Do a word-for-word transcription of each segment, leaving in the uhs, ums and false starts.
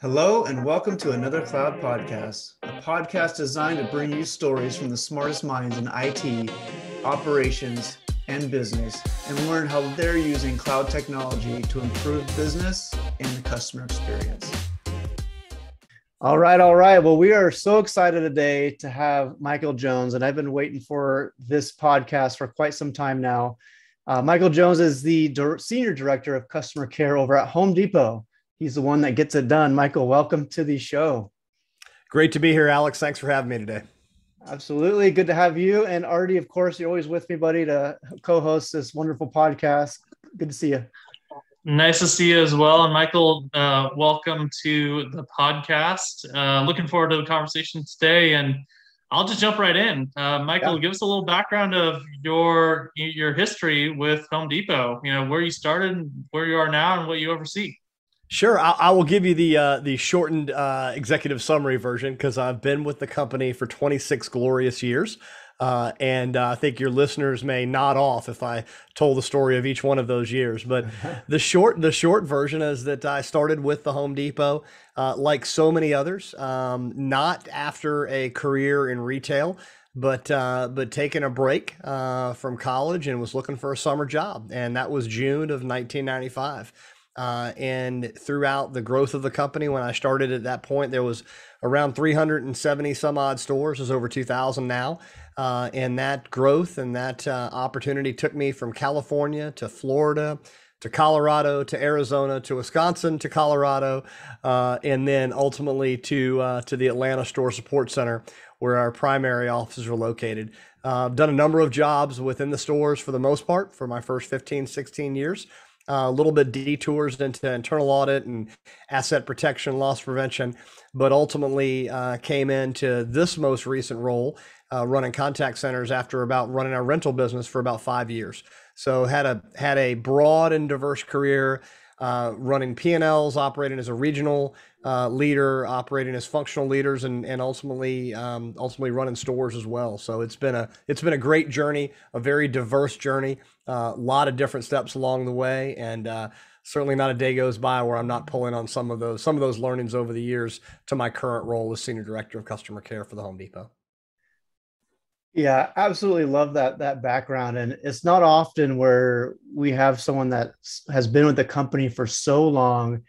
Hello and welcome to Another Cloud Podcast, a podcast designed to bring you stories from the smartest minds in I T, operations, and business, and learn how they're using cloud technology to improve business and the customer experience. All right, all right. Well, we are so excited today to have Michael Jones, and I've been waiting for this podcast for quite some time now. Uh, Michael Jones is the Senior Director of Customer Care over at Home Depot. He's the one that gets it done. Michael, welcome to the show. Great to be here, Alex. Thanks for having me today. Absolutely. Good to have you. And Artie, of course, you're always with me, buddy, to co-host this wonderful podcast. Good to see you. Nice to see you as well. And Michael, uh, welcome to the podcast. Uh, looking forward to the conversation today. And I'll just jump right in. Uh, Michael, yeah. Give us a little background of your, your history with Home Depot, you know, where you started, where you are now, and what you oversee. Sure. I, I will give you the uh, the shortened uh, executive summary version because I've been with the company for twenty-six glorious years. Uh, and uh, I think your listeners may nod off if I told the story of each one of those years. But the short the short version is that I started with the Home Depot, uh, like so many others, um, not after a career in retail, but uh, but taking a break uh, from college and was looking for a summer job. And that was June of nineteen ninety-five. Uh, and throughout the growth of the company, when I started at that point, there was around three hundred seventy some odd stores. There's over two thousand now. Uh, and that growth and that uh, opportunity took me from California to Florida, to Colorado, to Arizona, to Wisconsin, to Colorado, uh, and then ultimately to uh, to the Atlanta Store Support Center, where our primary offices are located. Uh, I've done a number of jobs within the stores for the most part for my first fifteen, sixteen years. Uh, a little bit detours into internal audit and asset protection, loss prevention, but ultimately uh, came into this most recent role, uh, running contact centers after about running our rental business for about five years. So had a had a broad and diverse career, uh, running P and Ls, operating as a regional uh, leader, operating as functional leaders, and and ultimately um, ultimately running stores as well. So it's been a it's been a great journey, a very diverse journey. A uh, lot of different steps along the way, and uh, certainly not a day goes by where I'm not pulling on some of those some of those learnings over the years to my current role as Senior Director of Customer Care for the Home Depot. Yeah, absolutely love that that background, and it's not often where we have someone that has been with the company for so long,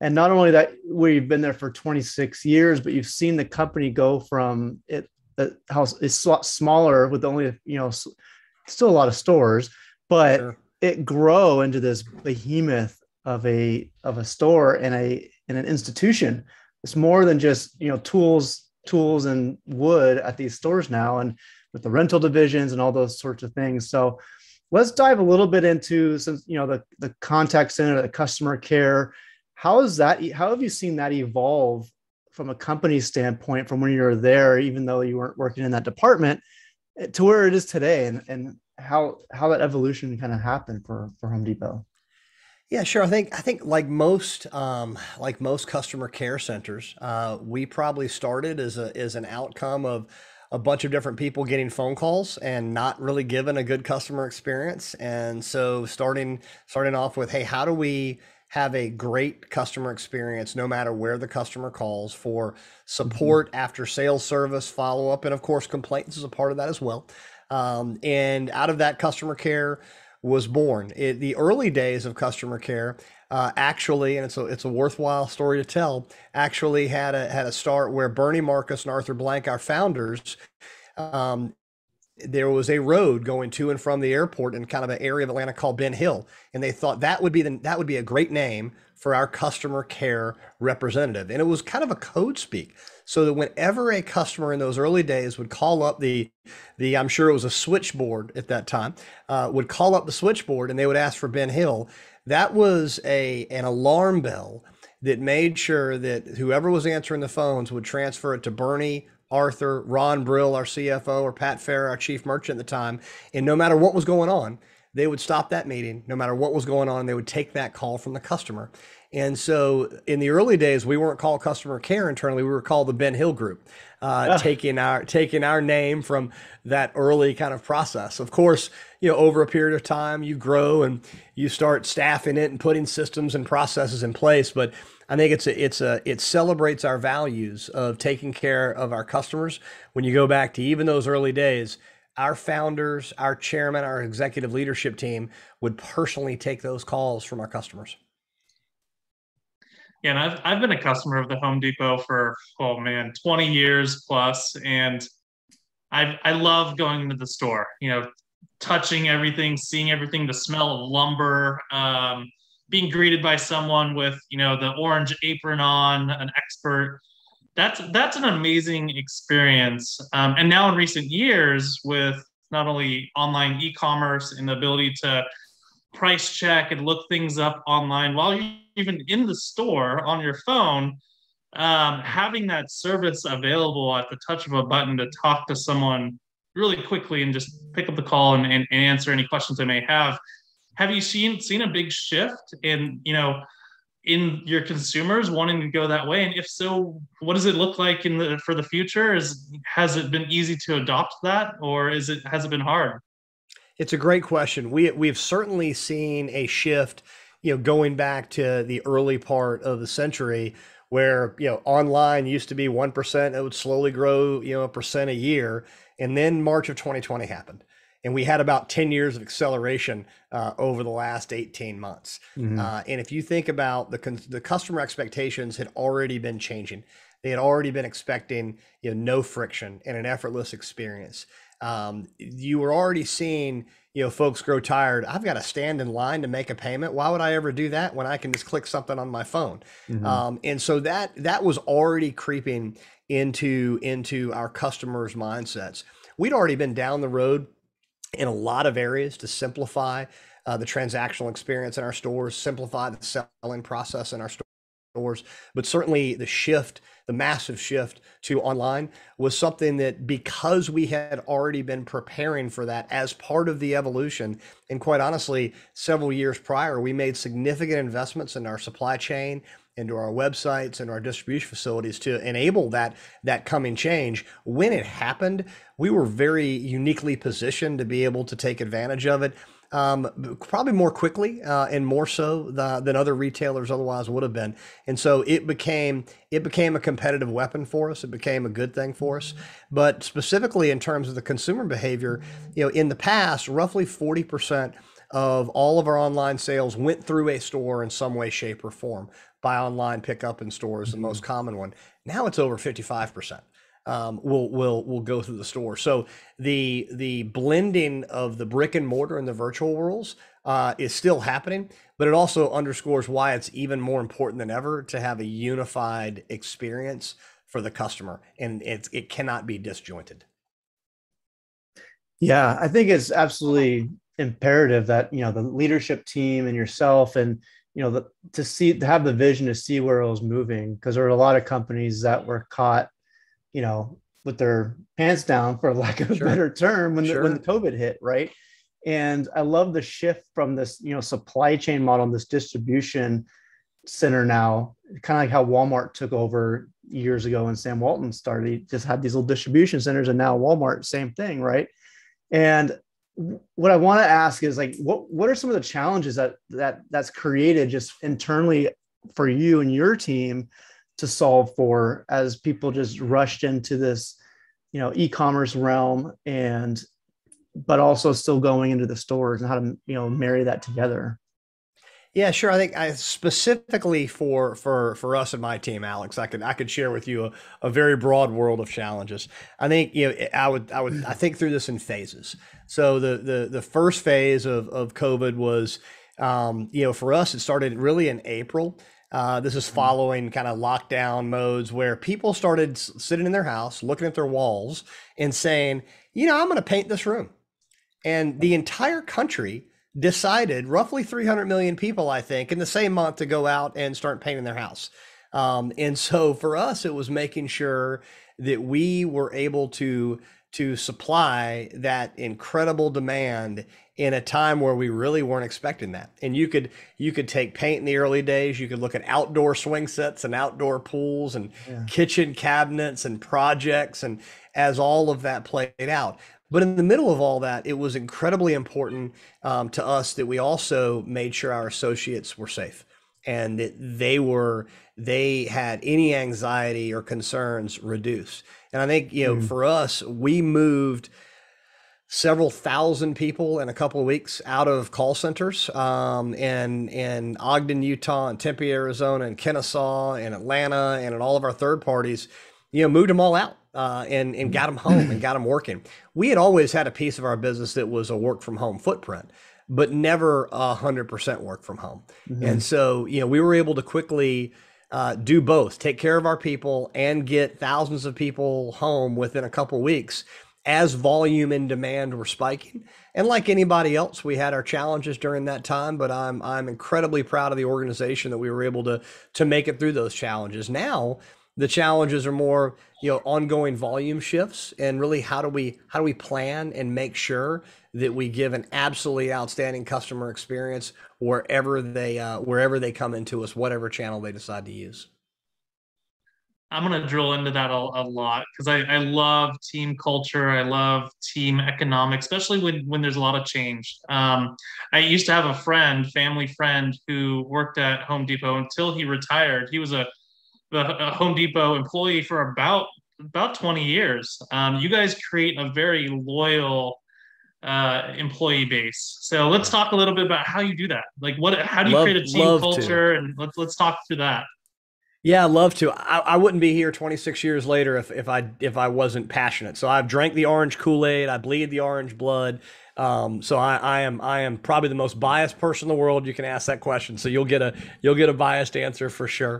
and not only that, where you've been there for twenty-six years, but you've seen the company go from it uh, how it's smaller with only you know still a lot of stores. But sure. It grow into this behemoth of a of a store and a and an institution. It's more than just you know tools, tools and wood at these stores now, and with the rental divisions and all those sorts of things. So let's dive a little bit into since you know the the contact center, the customer care. How is that? How have you seen that evolve from a company standpoint from when you were there, even though you weren't working in that department, to where it is today? And and how how that evolution kind of happened for, for Home Depot? Yeah, sure. I think I think like most um, like most customer care centers, uh, we probably started as a as an outcome of a bunch of different people getting phone calls and not really given a good customer experience. And so starting starting off with, hey, how do we have a great customer experience no matter where the customer calls for support, mm-hmm. after sales service, follow up, and of course complaints is a part of that as well. Um, and out of that, customer care was born. It, the early days of customer care, uh, actually, and it's a, it's a worthwhile story to tell, actually had a, had a start where Bernie Marcus and Arthur Blank, our founders, um, there was a road going to and from the airport in kind of an area of Atlanta called Ben Hill. And they thought that would be the, that would be a great name for our customer care representative. And it was kind of a code speak. So that whenever a customer in those early days would call up the, the I'm sure it was a switchboard at that time, uh, would call up the switchboard and they would ask for Ben Hill, that was a an alarm bell that made sure that whoever was answering the phones would transfer it to Bernie, Arthur, Ron Brill, our C F O, or Pat Fair, our chief merchant at the time. And no matter what was going on, they would stop that meeting, no matter what was going on, they would take that call from the customer. And so in the early days, we weren't called customer care internally. We were called the Ben Hill Group, uh, yeah. taking our taking our name from that early kind of process. Of course, you know, over a period of time, you grow and you start staffing it and putting systems and processes in place. But I think it's a, it's a, it celebrates our values of taking care of our customers. When you go back to even those early days, our founders, our chairman, our executive leadership team would personally take those calls from our customers. Yeah, and I've, I've been a customer of the Home Depot for, oh man, twenty years plus. And I I love going to the store, you know, touching everything, seeing everything, the smell of lumber, um, being greeted by someone with, you know, the orange apron on, an expert. That's, that's an amazing experience. Um, and now in recent years, with not only online e-commerce and the ability to price check and look things up online while you're even in the store on your phone, um, having that service available at the touch of a button to talk to someone really quickly and just pick up the call and, and, and answer any questions they may have. Have you seen seen a big shift in, you know, in your consumers wanting to go that way? And if so, what does it look like in the, for the future? Is, has it been easy to adopt that, or is it, has it been hard? It's a great question. We, we've certainly seen a shift, you know, going back to the early part of the century where, you know, online used to be one percent, it would slowly grow, you know, a percent a year. And then March of twenty twenty happened. And we had about ten years of acceleration uh, over the last eighteen months. Mm-hmm. uh, and if you think about the the customer expectations had already been changing. They had already been expecting, you know, no friction and an effortless experience. Um, you were already seeing, you know, folks grow tired. I've got to stand in line to make a payment. Why would I ever do that when I can just click something on my phone? Mm-hmm. Um, and so that that was already creeping into into our customers' mindsets. We'd already been down the road in a lot of areas to simplify uh, the transactional experience in our stores, simplify the selling process in our stores. But certainly the shift, the massive shift to online was something that, because we had already been preparing for that as part of the evolution, and quite honestly, several years prior, we made significant investments in our supply chain, into our websites and our distribution facilities to enable that that coming change. When it happened, we were very uniquely positioned to be able to take advantage of it, um, probably more quickly uh, and more so the, than other retailers otherwise would have been. And so it became it became a competitive weapon for us. It became a good thing for us. But specifically in terms of the consumer behavior, you know, in the past, roughly forty percent of all of our online sales went through a store in some way, shape, or form. Buy online, pick up in store is the most common one. Now it's over fifty-five percent um, will will will go through the store. So the the blending of the brick and mortar and the virtual worlds uh, is still happening, but it also underscores why it's even more important than ever to have a unified experience for the customer, and it's, it cannot be disjointed. Yeah, I think it's absolutely imperative that, you know, the leadership team and yourself and, you know, the, to see, to have the vision to see where it was moving, because there were a lot of companies that were caught, you know, with their pants down, for lack of sure. a better term, when, sure. the, when the COVID hit, right? And I love the shift from this, you know, supply chain model and this distribution center now, kind of like how Walmart took over years ago and Sam Walton started, just had these little distribution centers, and now Walmart, same thing, right? And what I want to ask is, like, what, what are some of the challenges that, that that's created just internally for you and your team to solve for as people just rushed into this, you know, e-commerce realm, and, but also still going into the stores, and how to, you know, marry that together? Yeah, sure. I think I, specifically for for for us and my team, Alex, I could I could share with you a, a very broad world of challenges. I think, you know, I would I would I think through this in phases. So the the the first phase of of COVID was, um, you know, for us it started really in April. Uh, this is following kind of lockdown modes where people started sitting in their house, looking at their walls, and saying, you know, I'm going to paint this room, and the entire country decided, roughly three hundred million people, I think, in the same month to go out and start painting their house. Um, and so for us, it was making sure that we were able to to supply that incredible demand in a time where we really weren't expecting that. And you could you could take paint in the early days. You could look at outdoor swing sets and outdoor pools and yeah. kitchen cabinets and projects, and as all of that played out. But in the middle of all that, it was incredibly important um, to us that we also made sure our associates were safe and that they were they had any anxiety or concerns reduced. And I think, you know, mm. for us, we moved several thousand people in a couple of weeks out of call centers um, in, in Ogden, Utah, and Tempe, Arizona, and Kennesaw, and Atlanta, and in all of our third parties, you know, moved them all out uh, and, and got them home and got them working. We had always had a piece of our business that was a work from home footprint, but never one hundred percent work from home. Mm-hmm. And so, you know, we were able to quickly Uh, do both, take care of our people and get thousands of people home within a couple weeks as volume and demand were spiking. And like anybody else, we had our challenges during that time, but I'm I'm incredibly proud of the organization that we were able to to make it through those challenges. Now the challenges are more, you know, ongoing volume shifts, and really how do we how do we plan and make sure that we give an absolutely outstanding customer experience wherever they uh, wherever they come into us, whatever channel they decide to use. I'm going to drill into that a, a lot because I, I love team culture. I love team economics, especially when, when there's a lot of change. Um, I used to have a friend, family friend, who worked at Home Depot until he retired. He was a, a Home Depot employee for about, about twenty years. Um, you guys create a very loyal uh employee base. So let's talk a little bit about how you do that. Like what how do you love, create a team culture to. And let's let's talk through that. Yeah, I'd love to. I, I wouldn't be here twenty-six years later if if I if I wasn't passionate. So I've drank the orange Kool-Aid, I bleed the orange blood. Um so I, I am I am probably the most biased person in the world. You can ask that question. So you'll get a you'll get a biased answer for sure.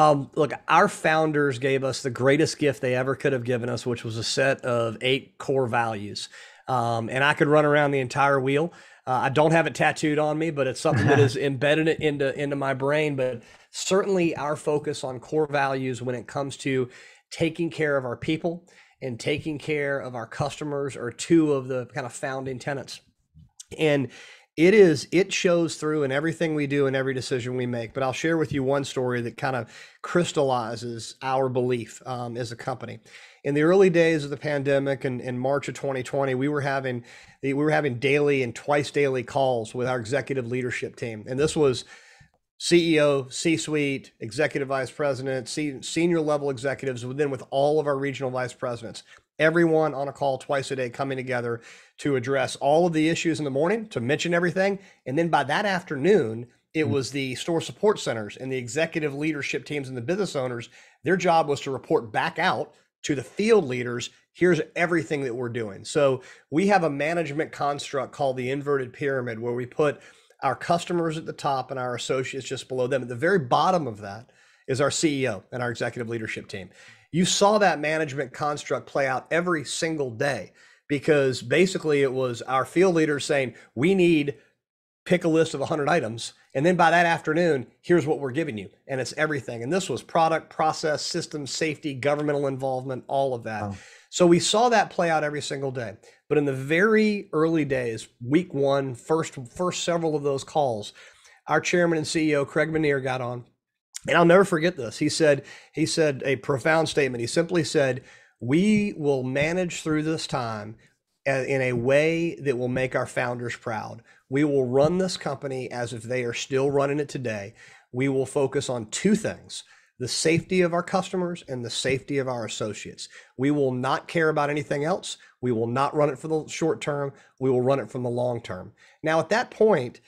Um, look, our founders gave us the greatest gift they ever could have given us, which was a set of eight core values. Um, and I could run around the entire wheel. Uh, I don't have it tattooed on me, but it's something that is embedded into, into my brain. But certainly our focus on core values when it comes to taking care of our people and taking care of our customers are two of the kind of founding tenets. And it is, it shows through in everything we do and every decision we make. But I'll share with you one story that kind of crystallizes our belief um, as a company. In the early days of the pandemic and in March of twenty twenty, we were having we were having daily and twice daily calls with our executive leadership team. And this was C E O, C-suite, executive vice president, senior level executives, within with all of our regional vice presidents, everyone on a call twice a day coming together to address all of the issues in the morning, to mention everything. And then by that afternoon, it was the store support centers and the executive leadership teams and the business owners. Their job was to report back out to the field leaders, here's everything that we're doing. So we have a management construct called the inverted pyramid, where we put our customers at the top and our associates just below them. At the very bottom of that is our C E O and our executive leadership team. You saw that management construct play out every single day, because basically it was our field leaders saying, we need pick a list of one hundred items. And then by that afternoon, here's what we're giving you. And it's everything. And this was product, process, system, safety, governmental involvement, all of that. Wow. So we saw that play out every single day. But in the very early days, week one, first, first several of those calls, our chairman and C E O, Craig Menear, got on. And I'll never forget this. He said, he said a profound statement. He simply said, we will manage through this time in a way that will make our founders proud. We will run this company as if they are still running it today. We will focus on two things: the safety of our customers and the safety of our associates. We will not care about anything else. We will not run it for the short term. We will run it from the long term. Now, at that point,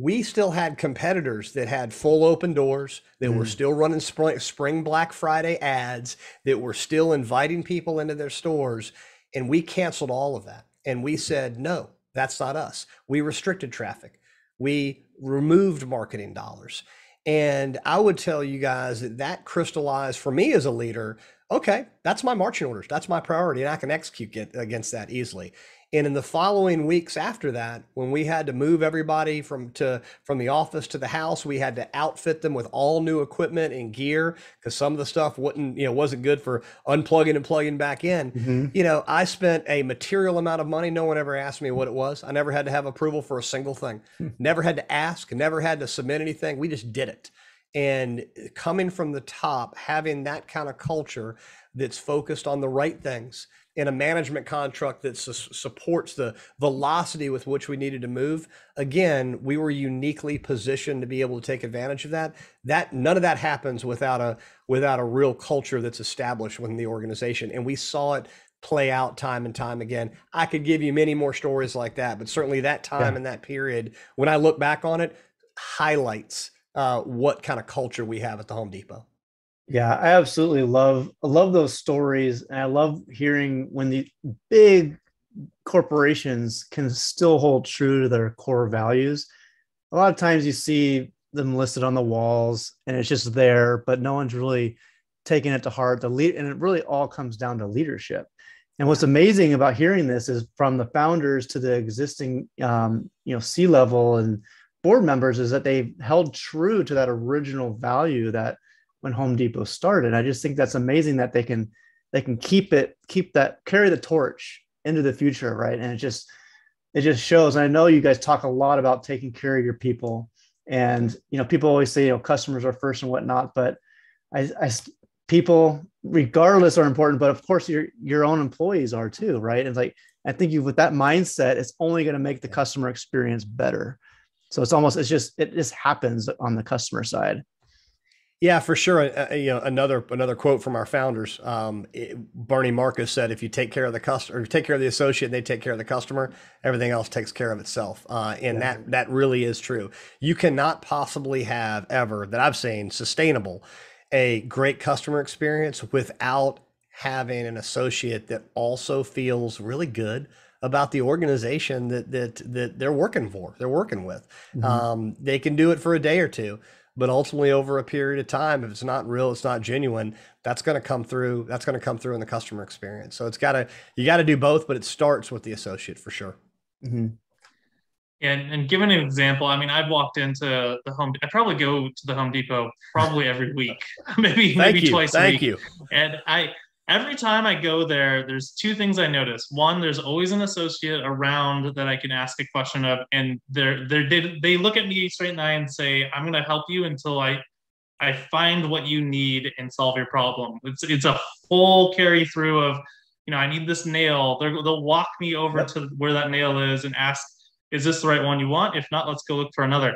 we still had competitors that had full open doors, that mm. were still running spring, spring Black Friday ads, that were still inviting people into their stores. And we canceled all of that. And we said, no, that's not us. We restricted traffic. We removed marketing dollars. And I would tell you guys that that crystallized for me as a leader, okay, that's my marching orders. That's my priority. And I can execute against that easily. And in the following weeks after that, when we had to move everybody from to from the office to the house, we had to outfit them with all new equipment and gear because some of the stuff wouldn't, you know, wasn't good for unplugging and plugging back in. Mm-hmm. You know, I spent a material amount of money. No one ever asked me what it was. I never had to have approval for a single thing. Mm-hmm. Never had to ask, never had to submit anything. We just did it. And coming from the top, having that kind of culture that's focused on the right things in a management contract that su supports the velocity with which we needed to move. Again, we were uniquely positioned to be able to take advantage of that. That none of that happens without a without a real culture that's established within the organization. And we saw it play out time and time again. I could give you many more stories like that, but certainly that time yeah. and that period, when I look back on it, highlights Uh, what kind of culture we have at the Home Depot. Yeah, I absolutely love I love those stories. And I love hearing when the big corporations can still hold true to their core values. A lot of times you see them listed on the walls and it's just there, but no one's really taking it to heart. The lead, and it really all comes down to leadership. And what's amazing about hearing this is from the founders to the existing um, you know, C-level and board members is that they held true to that original value that when Home Depot started. I just think that's amazing that they can they can keep it, keep that, carry the torch into the future, right? And it just it just shows. And I know you guys talk a lot about taking care of your people, and you know people always say you know customers are first and whatnot, but I, I people regardless are important, but of course your your own employees are too, right? And like I think you with that mindset, it's only going to make the customer experience better. So it's almost, it's just, it just happens on the customer side. Yeah, for sure. Uh, you know, another, another quote from our founders, um, it, Bernie Marcus said, if you take care of the customer, or take care of the associate, and they take care of the customer, everything else takes care of itself. Uh, and yeah. that, that really is true. You cannot possibly have ever that I've seen sustainable, a great customer experience without having an associate that also feels really good about the organization that that that they're working for, they're working with. Mm-hmm. Um, they can do it for a day or two, but ultimately over a period of time, if it's not real, it's not genuine, that's going to come through. That's going to come through in the customer experience. So it's got to, you got to do both, but it starts with the associate for sure. Mm-hmm. And, and give an example. I mean, I've walked into the Home, I probably go to the Home Depot probably every week, maybe, Thank maybe you. twice Thank a week. You. And I, Every time I go there, there's two things I notice. One, there's always an associate around that I can ask a question of, and they're, they're, they they look at me straight in the eye and say, I'm going to help you until I I find what you need and solve your problem. It's it's a full carry through of, you know, I need this nail. They're, they'll walk me over yep. to where that nail is and ask, is this the right one you want? If not, let's go look for another.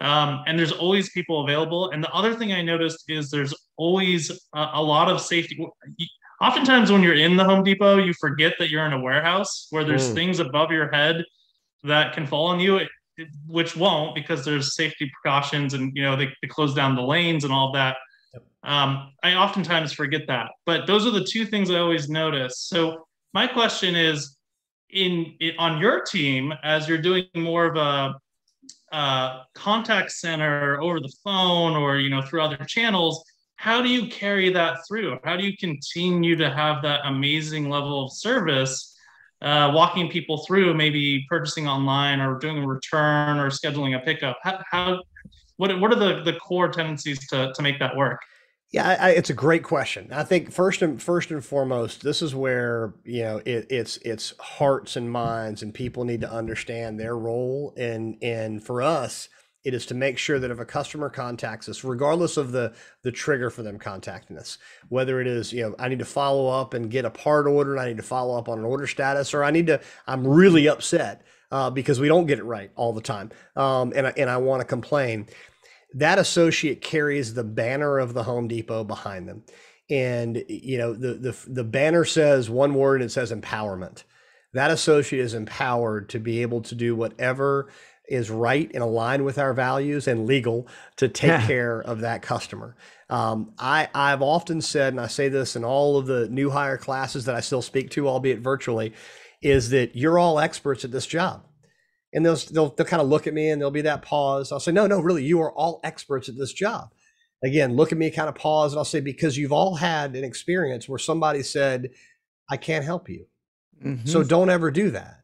Um, and there's always people available. And the other thing I noticed is there's always a, a lot of safety. Oftentimes when you're in the Home Depot, you forget that you're in a warehouse where there's mm. things above your head that can fall on you, which won't because there's safety precautions and, you know, they, they close down the lanes and all that. Yep. Um, I oftentimes forget that, but those are the two things I always notice. So my question is in, in on your team, as you're doing more of a, a contact center over the phone or, you know, through other channels, how do you carry that through? How do you continue to have that amazing level of service, uh, walking people through maybe purchasing online or doing a return or scheduling a pickup? How, how what, what are the, the core tendencies to, to make that work? Yeah, I, I, it's a great question. I think first and first and foremost, this is where you know it, it's it's hearts and minds, and people need to understand their role. And and for us, it is to make sure that if a customer contacts us, regardless of the the trigger for them contacting us, whether it is, you know, I need to follow up and get a part ordered, I need to follow up on an order status, or I need to, I'm really upset uh, because we don't get it right all the time, um, and I, and I want to complain. That associate carries the banner of the Home Depot behind them, and you know the the the banner says one word, it says empowerment. That associate is empowered to be able to do whatever is right and aligned with our values and legal to take yeah. care of that customer. Um, I, I've often said, and I say this in all of the new hire classes that I still speak to, albeit virtually, is that you're all experts at this job. And they'll, they'll, they'll kind of look at me and there'll be that pause. I'll say, no, no, really, you are all experts at this job. Again, look at me, kind of pause, and I'll say, because you've all had an experience where somebody said, I can't help you. Mm-hmm. So don't ever do that.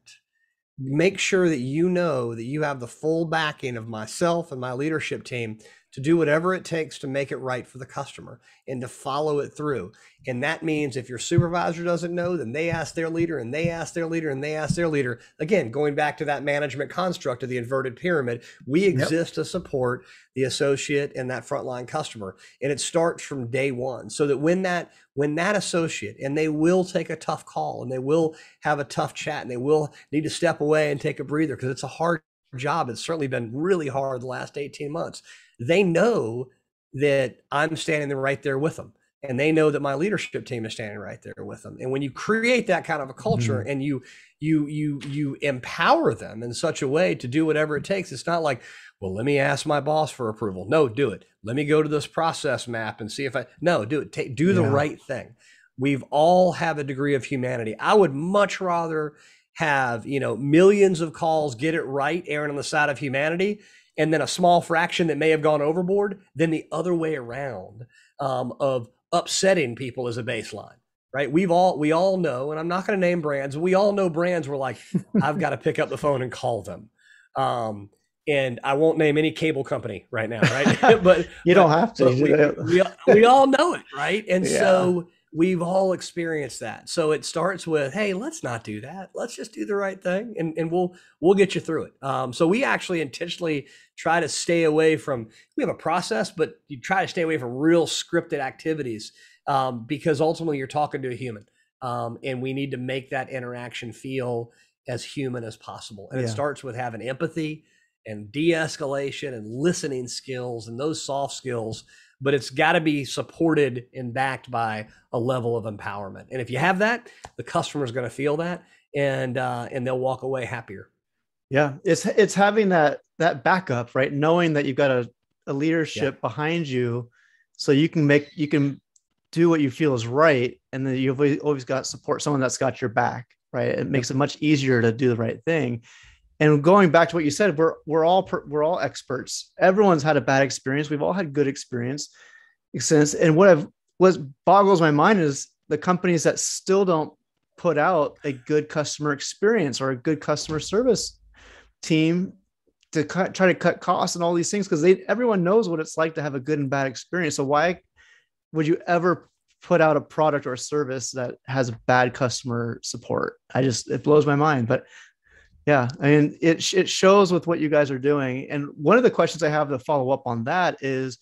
Make sure that you know that you have the full backing of myself and my leadership team to do whatever it takes to make it right for the customer and to follow it through. And that means if your supervisor doesn't know, then they ask their leader and they ask their leader and they ask their leader. Again, going back to that management construct of the inverted pyramid, we exist yep. to support the associate and that frontline customer. And it starts from day one so that when that, when that associate, and they will take a tough call and they will have a tough chat and they will need to step away and take a breather because it's a hard job. It's certainly been really hard the last eighteen months. They know that I'm standing there right there with them. And they know that my leadership team is standing right there with them. And when you create that kind of a culture mm-hmm. and you, you, you, you empower them in such a way to do whatever it takes, it's not like, well, let me ask my boss for approval. No, do it. Let me go to this process map and see if I, no, do it. Take, do yeah. the right thing. We've all have a degree of humanity. I would much rather have, you know, millions of calls, get it right, Aaron, on the side of humanity, and then a small fraction that may have gone overboard, then the other way around um, of upsetting people as a baseline, right? We've all, we all know, and I'm not going to name brands. We all know brands where like, I've got to pick up the phone and call them. Um, and I won't name any cable company right now, right? But you don't but, have to. We, we, we all know it, right? And yeah. so we've all experienced that. So it starts with, hey, let's not do that. Let's just do the right thing, and, and we'll we'll get you through it. Um, so we actually intentionally try to stay away from, we have a process, but you try to stay away from real scripted activities um, because ultimately you're talking to a human, um, and we need to make that interaction feel as human as possible. And yeah. it starts with having empathy and de-escalation and listening skills and those soft skills, but it's got to be supported and backed by a level of empowerment. And if you have that, the customer is going to feel that, and uh, and they'll walk away happier. Yeah, it's it's having that that backup, right? Knowing that you've got a, a leadership yeah. behind you, so you can make you can do what you feel is right, and then you've always got support, someone that's got your back, right? It makes it much easier to do the right thing. And going back to what you said, we're, we're all, we're all experts. Everyone's had a bad experience. We've all had good experience since. And what I've, what boggles my mind is the companies that still don't put out a good customer experience or a good customer service team to cut, try to cut costs and all these things. Cause they, everyone knows what it's like to have a good and bad experience. So why would you ever put out a product or a service that has bad customer support? I just, it blows my mind, but yeah, I mean, it, it shows with what you guys are doing. And one of the questions I have to follow up on that is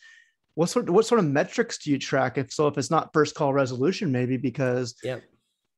what sort, what sort of metrics do you track? If so, if it's not first call resolution, maybe because yep.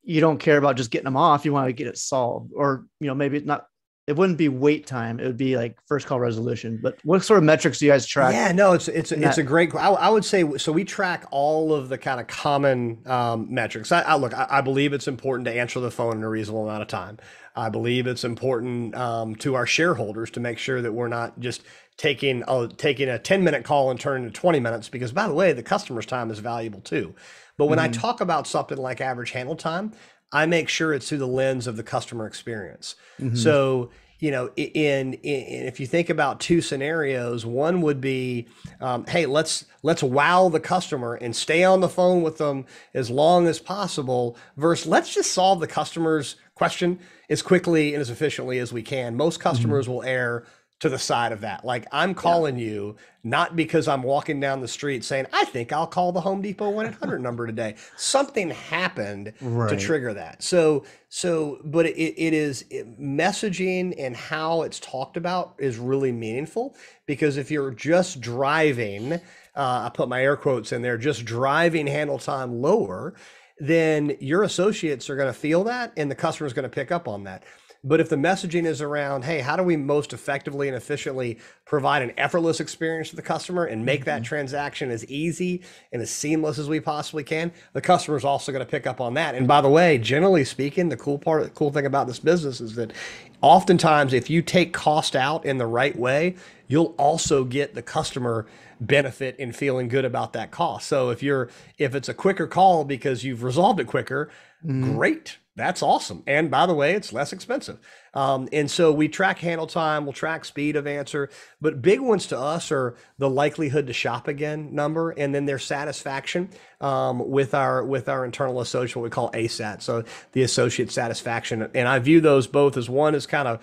you don't care about just getting them off, you want to get it solved, or, you know, maybe it's not, it wouldn't be wait time. It would be like first call resolution, but what sort of metrics do you guys track? Yeah, no, it's, it's, it's that? a great, I, I would say, so we track all of the kind of common um, metrics. I, I look, I, I believe it's important to answer the phone in a reasonable amount of time. I believe it's important um, to our shareholders to make sure that we're not just taking a, taking a ten minute call and turning to twenty minutes, because by the way, the customer's time is valuable too. But when mm-hmm. I talk about something like average handle time, I make sure it's through the lens of the customer experience. Mm-hmm. So, you know, in, in, in if you think about two scenarios, one would be, um, hey, let's let's wow the customer and stay on the phone with them as long as possible, versus let's just solve the customer's question as quickly and as efficiently as we can. Most customers mm-hmm. will err to the side of that. Like, I'm calling yeah. you not because I'm walking down the street saying, I think I'll call the Home Depot one eight hundred number today. Something happened right. to trigger that. So, so, but it, it is it, messaging and how it's talked about is really meaningful, because if you're just driving, uh, I put my air quotes in there, just driving handle time lower, then your associates are going to feel that and the customer is going to pick up on that. But if the messaging is around, hey, how do we most effectively and efficiently provide an effortless experience to the customer and make that mm-hmm. transaction as easy and as seamless as we possibly can, the customer is also going to pick up on that. And by the way, generally speaking, the cool part, the cool thing about this business is that oftentimes if you take cost out in the right way, you'll also get the customer benefit in feeling good about that cost. So if you're, if it's a quicker call because you've resolved it quicker, mm-hmm. great. that's awesome. And by the way, it's less expensive. Um, and so we track handle time, we'll track speed of answer, but big ones to us are the likelihood to shop again number, and then their satisfaction um, with our with our internal associate, what we call A SAT, so the associate satisfaction. And I view those both as one is kind of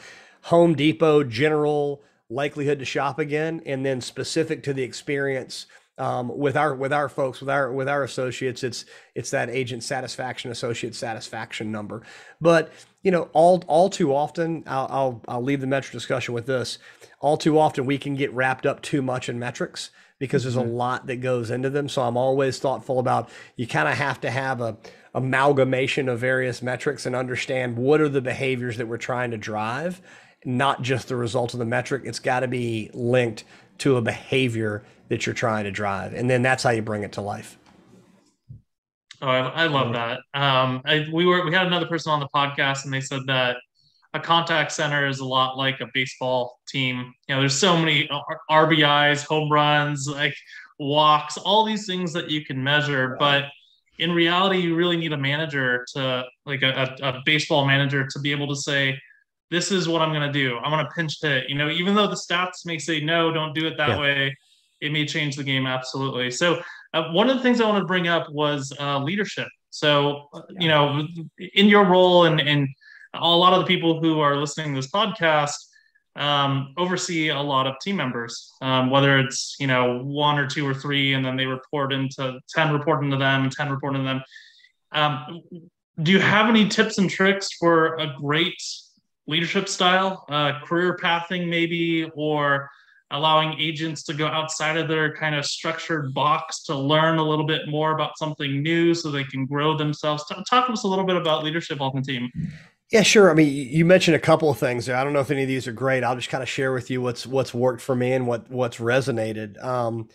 Home Depot general likelihood to shop again, and then specific to the experience. Um, with our with our folks, with our with our associates, it's it's that agent satisfaction, associate satisfaction number. But you know, all all too often, I'll I'll, I'll leave the metric discussion with this. All too often, we can get wrapped up too much in metrics because mm-hmm. there's a lot that goes into them. So I'm always thoughtful about you kind of have to have a amalgamation of various metrics and understand what are the behaviors that we're trying to drive, not just the result of the metric. It's got to be linked to a behavior that you're trying to drive. And then that's how you bring it to life. Oh, I, I love that. Um, I, we were, we had another person on the podcast and they said that a contact center is a lot like a baseball team. You know, there's so many R B Is, home runs, like walks, all these things that you can measure, right. But in reality, you really need a manager to like a, a baseball manager to be able to say, this is what I'm going to do. I'm going to pinch hit. You know, even though the stats may say, no, don't do it that yeah. way, it may change the game. Absolutely. So uh, one of the things I want to bring up was uh, leadership. So, yeah. you know, in your role and, and a lot of the people who are listening to this podcast um, oversee a lot of team members, um, whether it's, you know, one or two or three, and then they report into ten reporting to them and ten reporting to them. Um, do you have any tips and tricks for a great leadership style, uh, career pathing maybe, or allowing agents to go outside of their kind of structured box to learn a little bit more about something new so they can grow themselves? Talk to us a little bit about leadership on the team. Yeah, sure. I mean, you mentioned a couple of things there. I don't know if any of these are great. I'll just kind of share with you what's what's worked for me and what what's resonated. Um,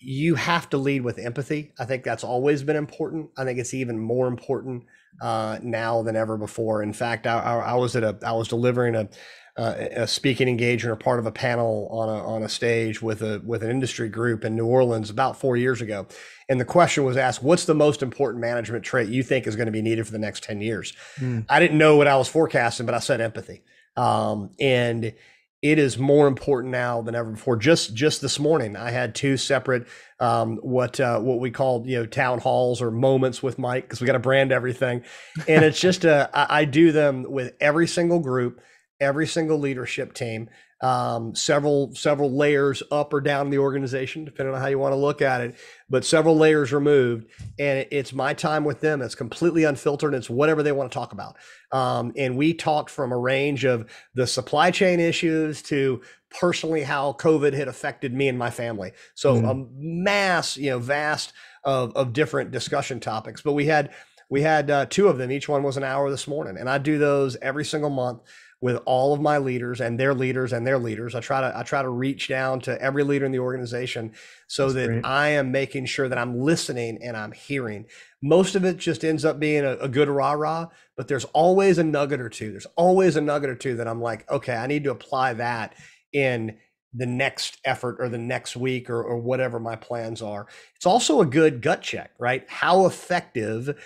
you have to lead with empathy. I think that's always been important. I think it's even more important uh, now than ever before. In fact, I, I, I was at a, I was delivering a, uh, a speaking engagement or part of a panel on a, on a stage with a, with an industry group in New Orleans about four years ago. And the question was asked, what's the most important management trait you think is going to be needed for the next ten years? Mm. I didn't know what I was forecasting, but I said empathy. Um, and it is more important now than ever before. Just just this morning, I had two separate um, what uh, what we call you know town halls or moments with Mike, because we got to brand everything, and it's just uh, I, I do them with every single group, every single leadership team, um, several several layers up or down the organization, depending on how you want to look at it, but several layers removed, and it, it's my time with them. It's completely unfiltered. It's whatever they want to talk about. Um, and we talked from a range of the supply chain issues to personally how COVID had affected me and my family. So mm-hmm. a mass, you know, vast of, of different discussion topics, but we had, we had uh, two of them. Each one was an hour this morning, and I do those every single month with all of my leaders and their leaders and their leaders. I try to, I try to reach down to every leader in the organization so That's that great. I am making sure that I'm listening and I'm hearing. Most of it just ends up being a, a good rah-rah, but there's always a nugget or two. There's always a nugget or two that I'm like, okay, I need to apply that in the next effort or the next week or, or whatever my plans are. It's also a good gut check, right? How effective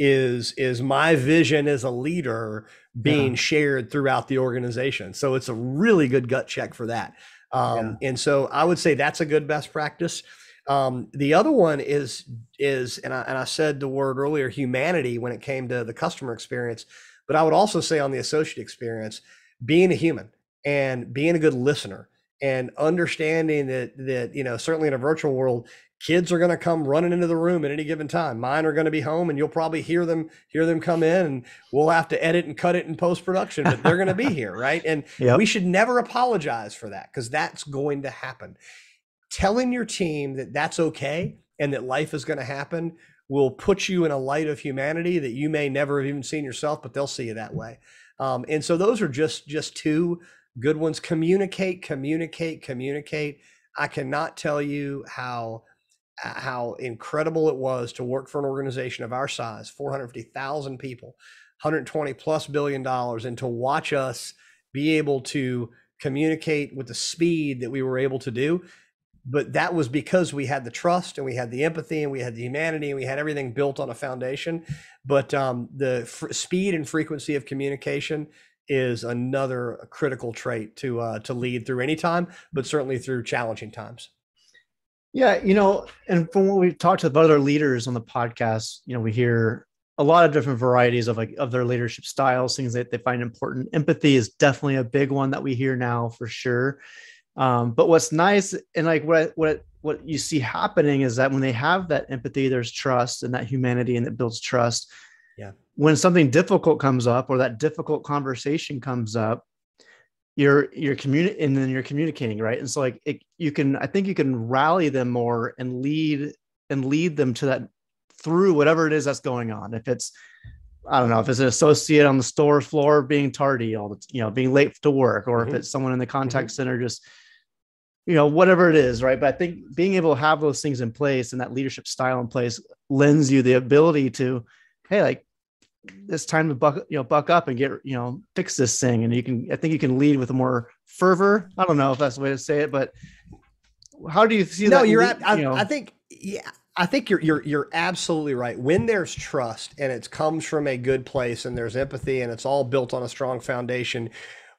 is, is my vision as a leader being yeah. shared throughout the organization? So it's a really good gut check for that. Um, yeah. And so I would say that's a good best practice. Um, the other one is, is, and I, and I said the word earlier, humanity, when it came to the customer experience, but I would also say on the associate experience, being a human and being a good listener and understanding that, that, you know, certainly in a virtual world, kids are going to come running into the room at any given time. Mine are going to be home, and you'll probably hear them hear them come in, and we'll have to edit and cut it in post-production, but they're going to be here, right? And yep. we should never apologize for that, because that's going to happen. Telling your team that that's okay and that life is going to happen will put you in a light of humanity that you may never have even seen yourself, but they'll see you that way. Um, and so those are just just two good ones. Communicate, communicate, communicate. I cannot tell you how... how incredible it was to work for an organization of our size, four hundred fifty thousand people, one hundred twenty plus billion dollars, and to watch us be able to communicate with the speed that we were able to do. But that was because we had the trust and we had the empathy and we had the humanity and we had everything built on a foundation. But um, the f- speed and frequency of communication is another critical trait to uh, to lead through any time, but certainly through challenging times. Yeah, you know, and from what we've talked to other leaders on the podcast, you know, we hear a lot of different varieties of like of their leadership styles, things that they find important. Empathy is definitely a big one that we hear now for sure. Um, but what's nice and like what, what, what you see happening is that when they have that empathy, there's trust and that humanity, and it builds trust. Yeah. When something difficult comes up or that difficult conversation comes up, you're, you're communi- and then you're communicating. Right. And so like it, you can, I think you can rally them more and lead and lead them to that through whatever it is that's going on. If it's, I don't know, if it's an associate on the store floor being tardy all the, you know, being late to work, or mm-hmm. if it's someone in the contact mm-hmm. center, just, you know, whatever it is, right? But I think being able to have those things in place and that leadership style in place lends you the ability to, hey, like it's time to buck, you know, buck up and get, you know, fix this thing. And you can, I think you can lead with more fervor. I don't know if that's the way to say it, but how do you see no, that? No, you're at, I, you know? I think, yeah, I think you're, you're, you're absolutely right. When there's trust and it comes from a good place and there's empathy and it's all built on a strong foundation,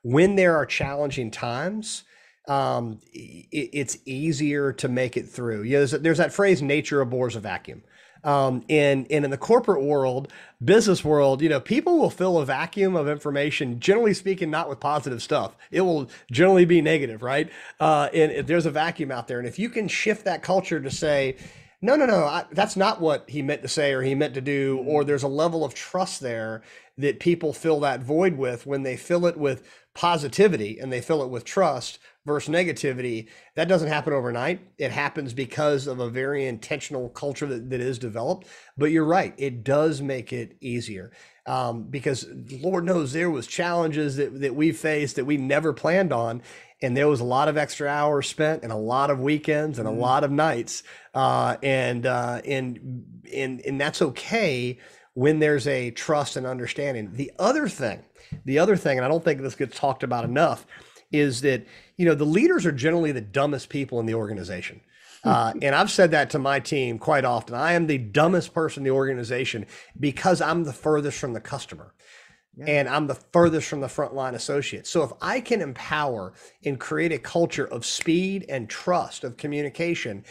when there are challenging times, um, it, it's easier to make it through. You know, there's, there's that phrase, nature abhors a vacuum. Um, and, and in the corporate world, business world, you know, people will fill a vacuum of information, generally speaking, not with positive stuff. It will generally be negative, right? Uh, and if there's a vacuum out there, and if you can shift that culture to say, no, no, no, I, that's not what he meant to say or he meant to do, or there's a level of trust there that people fill that void with when they fill it with positivity and they fill it with trust versus negativity. That doesn't happen overnight. It happens because of a very intentional culture that, that is developed. But you're right, it does make it easier um, because Lord knows there was challenges that, that we faced that we never planned on. And there was a lot of extra hours spent and a lot of weekends and a lot of nights. Uh, and, uh, and, and, and that's okay when there's a trust and understanding. The other thing, the other thing, and I don't think this gets talked about enough, is that, you know, the leaders are generally the dumbest people in the organization. Uh, and I've said that to my team quite often. I am the dumbest person in the organization because I'm the furthest from the customer. Yeah. And I'm the furthest from the frontline associate. So if I can empower and create a culture of speed and trust of communication,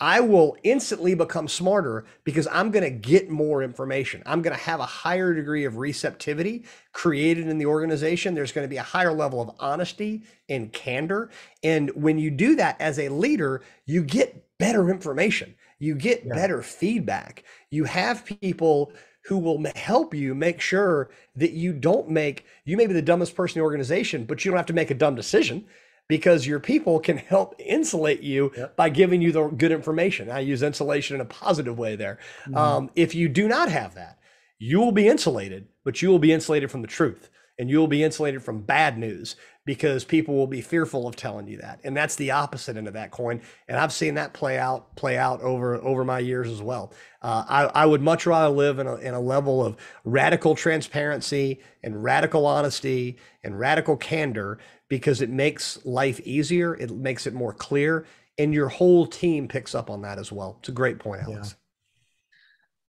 I will instantly become smarter because I'm going to get more information. I'm going to have a higher degree of receptivity created in the organization. There's going to be a higher level of honesty and candor. And when you do that as a leader, you get better information. You get yeah. better feedback. You have people who will help you make sure that you don't make, you may be the dumbest person in the organization, but you don't have to make a dumb decision because your people can help insulate you yep. by giving you the good information. I use insulation in a positive way there. Mm-hmm. Um, if you do not have that, you will be insulated, but you will be insulated from the truth and you will be insulated from bad news because people will be fearful of telling you that. And that's the opposite end of that coin. And I've seen that play out, play out over, over my years as well. Uh, I, I would much rather live in a, in a level of radical transparency and radical honesty and radical candor because it makes life easier. It makes it more clear. And your whole team picks up on that as well. It's a great point, Alex.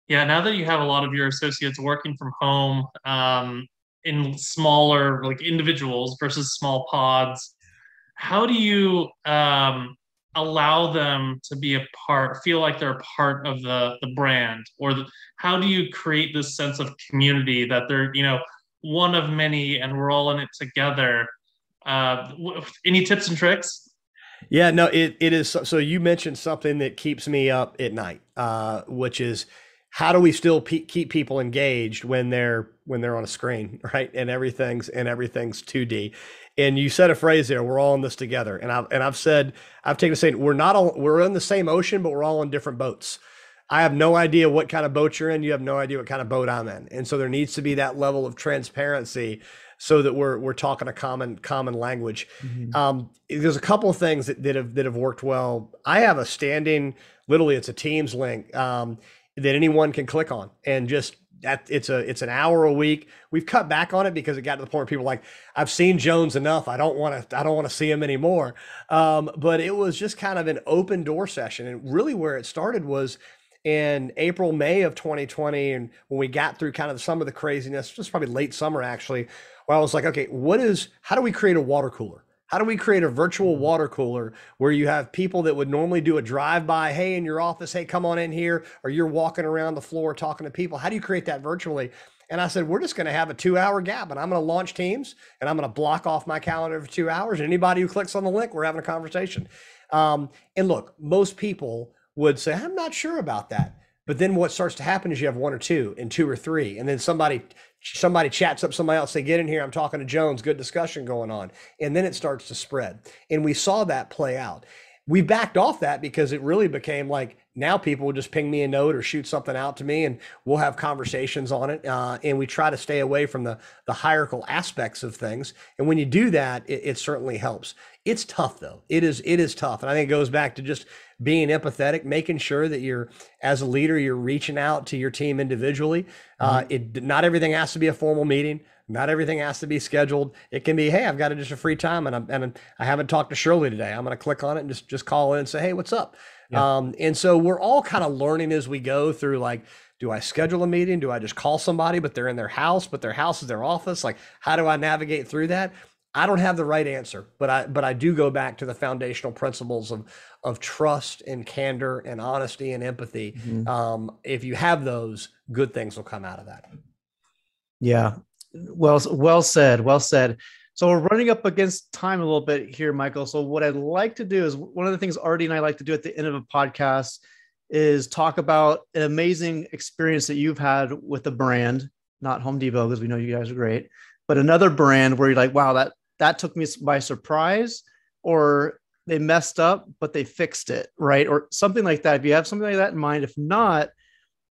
Yeah. yeah now that you have a lot of your associates working from home, um, in smaller, like individuals versus small pods, how do you um, allow them to be a part, feel like they're a part of the, the brand? Or the, how do you create this sense of community that they're, you know, one of many and we're all in it together? Uh, any tips and tricks? Yeah, no, it it is. So you mentioned something that keeps me up at night, uh, which is, how do we still pe- keep people engaged when they're when they're on a screen, right? And everything's and everything's two D. And you said a phrase there, we're all in this together. And I've and I've said I've taken a saying, we're not all we're in the same ocean, but we're all in different boats. I have no idea what kind of boat you're in. You have no idea what kind of boat I'm in. And so there needs to be that level of transparency so that we're we're talking a common common language. Mm-hmm. Um, there's a couple of things that, that have that have worked well. I have a standing, literally it's a Teams link. Um, that anyone can click on and just that it's a it's an hour a week. We've cut back on it because it got to the point where people were like, I've seen Jones enough. I don't want to I don't want to see him anymore. Um, but it was just kind of an open door session, and really where it started was in April, May of twenty twenty, and when we got through kind of some of the craziness, just probably late summer actually, where I was like, okay, what is how do we create a water cooler? How do we create a virtual water cooler where you have people that would normally do a drive-by, hey, in your office, hey, come on in here, or you're walking around the floor talking to people? How do you create that virtually? And I said, we're just going to have a two-hour gap, and I'm going to launch Teams, and I'm going to block off my calendar for two hours. And anybody who clicks on the link, we're having a conversation. Um, and look, most people would say, I'm not sure about that. But then what starts to happen is you have one or two and two or three, and then somebody somebody chats up somebody else. They get in here, I'm talking to Jones, good discussion going on. And then it starts to spread. And we saw that play out. We backed off that because it really became like, now people will just ping me a note or shoot something out to me, and we'll have conversations on it. Uh, and we try to stay away from the, the hierarchical aspects of things. And when you do that, it, it certainly helps. It's tough though. It is, it is tough. And I think it goes back to just being empathetic, making sure that you're, as a leader, you're reaching out to your team individually. Uh, it, not everything has to be a formal meeting. Not everything has to be scheduled. It can be, hey, I've got just a free time, and, I'm, and I haven't talked to Shirley today. I'm going to click on it and just, just call in and say, hey, what's up? Yeah. Um, and so we're all kind of learning as we go through, like, do I schedule a meeting? Do I just call somebody, but they're in their house, but their house is their office? Like, how do I navigate through that? I don't have the right answer, but I but I do go back to the foundational principles of of trust and candor and honesty and empathy. Mm-hmm. Um, if you have those, good things will come out of that. Yeah, well, well said, well said. So we're running up against time a little bit here, Michael. So what I'd like to do is, one of the things Artie and I like to do at the end of a podcast is talk about an amazing experience that you've had with a brand, not Home Depot, because we know you guys are great, but another brand where you're like, wow, that, that took me by surprise, or they messed up, but they fixed it, right? Or something like that. If you have something like that in mind, if not,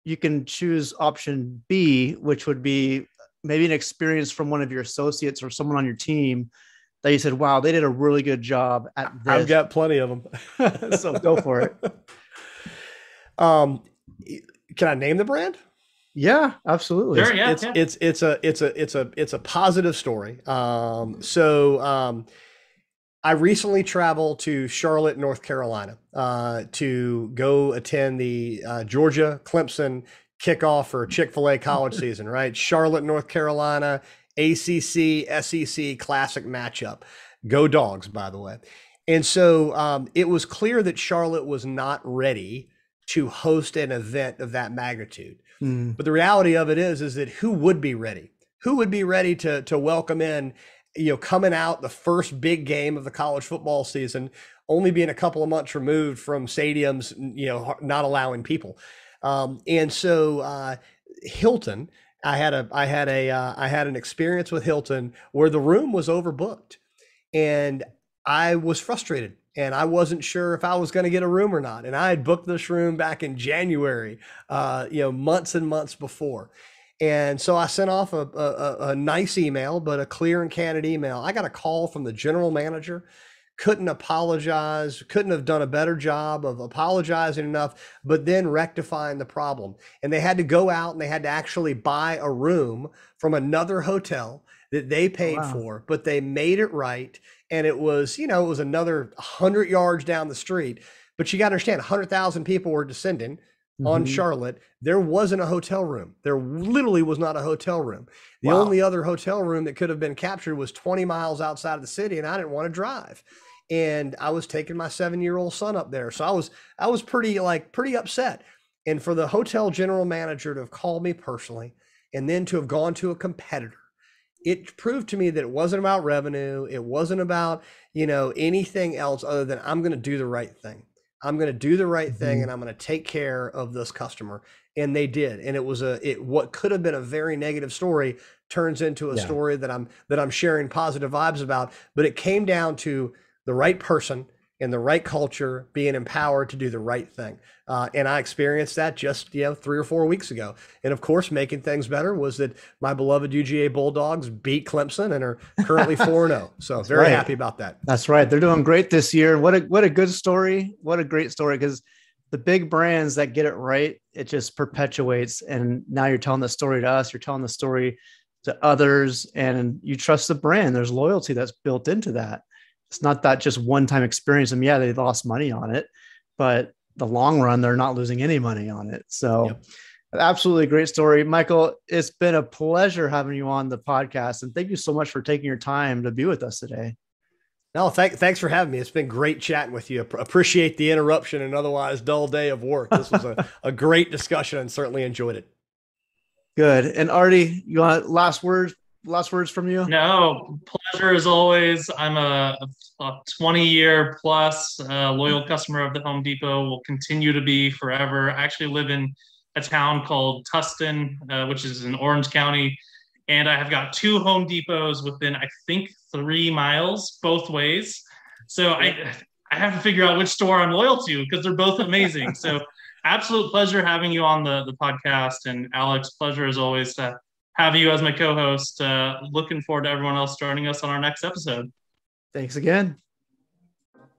you can choose option B, which would be maybe an experience from one of your associates or someone on your team that you said, wow, they did a really good job at this. I've got plenty of them. So go for it. Um, can I name the brand? Yeah, absolutely. Sure, yeah, it's, yeah. it's, it's a, it's a, it's a, it's a positive story. Um, so, um, I recently traveled to Charlotte, North Carolina, uh, to go attend the, uh, Georgia Clemson kickoff for Chick Fil A college season, right? Charlotte, North Carolina, A C C S E C classic matchup. Go Dogs, by the way. And so um, it was clear that Charlotte was not ready to host an event of that magnitude. Mm. But the reality of it is, is that who would be ready? Who would be ready to to welcome in, you know, coming out the first big game of the college football season, only being a couple of months removed from stadiums, you know, not allowing people. Um, and so, uh, Hilton, I had a, I had a, uh, I had an experience with Hilton where the room was overbooked, and I was frustrated, and I wasn't sure if I was going to get a room or not. And I had booked this room back in January, uh, you know, months and months before. And so I sent off a, a, a nice email, but a clear and candid email. I got a call from the general manager. Couldn't apologize, couldn't have done a better job of apologizing enough, but then rectifying the problem. And they had to go out and they had to actually buy a room from another hotel that they paid wow. for, but they made it right. And it was, you know, it was another one hundred yards down the street. But you got to understand, one hundred thousand people were descending mm-hmm. on Charlotte. There wasn't a hotel room. There literally was not a hotel room. The wow. only other hotel room that could have been captured was twenty miles outside of the city, and I didn't want to drive. And I was taking my seven-year-old son up there. So I was, I was pretty like pretty upset. And for the hotel general manager to have called me personally, and then to have gone to a competitor, it proved to me that it wasn't about revenue. It wasn't about, you know, anything else other than I'm going to do the right thing. I'm going to do the right thing, and I'm going to take care of this customer. And they did. And it was a, it, what could have been a very negative story turns into a yeah. story that I'm, that I'm sharing positive vibes about, but it came down to the right person and the right culture being empowered to do the right thing. Uh, and I experienced that just, you know, three or four weeks ago. And of course, making things better was that my beloved U G A Bulldogs beat Clemson and are currently four and oh. So very right. happy about that. That's right. They're doing great this year. What a, what a good story. What a great story. Because the big brands that get it right, it just perpetuates. And now you're telling the story to us, you're telling the story to others, and you trust the brand. There's loyalty that's built into that. It's not that just one-time experience. I mean, yeah, they lost money on it, but the long run, they're not losing any money on it. So yep. Absolutely great story. Michael, it's been a pleasure having you on the podcast, and thank you so much for taking your time to be with us today. No, thank, thanks for having me. It's been great chatting with you. Appreciate the interruption and otherwise dull day of work. This was a, a great discussion and certainly enjoyed it. Good. And Artie, you want last words, last words from you? No, pleasure as always. I'm a, a twenty year plus uh, loyal customer of the Home Depot, will continue to be forever. I actually live in a town called Tustin, uh, which is in Orange County. And I have got two Home Depots within, I think, three miles both ways. So I I have to figure out which store I'm loyal to because they're both amazing. So absolute pleasure having you on the, the podcast. And Alex, pleasure as always to have you as my co-host. Uh, looking forward to everyone else joining us on our next episode. Thanks again.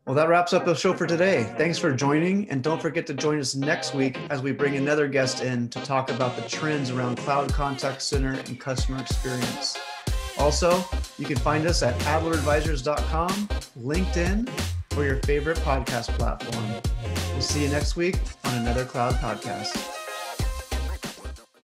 Well, that wraps up the show for today. Thanks for joining, and don't forget to join us next week as we bring another guest in to talk about the trends around cloud contact center and customer experience. Also, you can find us at adler advisors dot com, LinkedIn, or your favorite podcast platform. We'll see you next week on Another Cloud Podcast.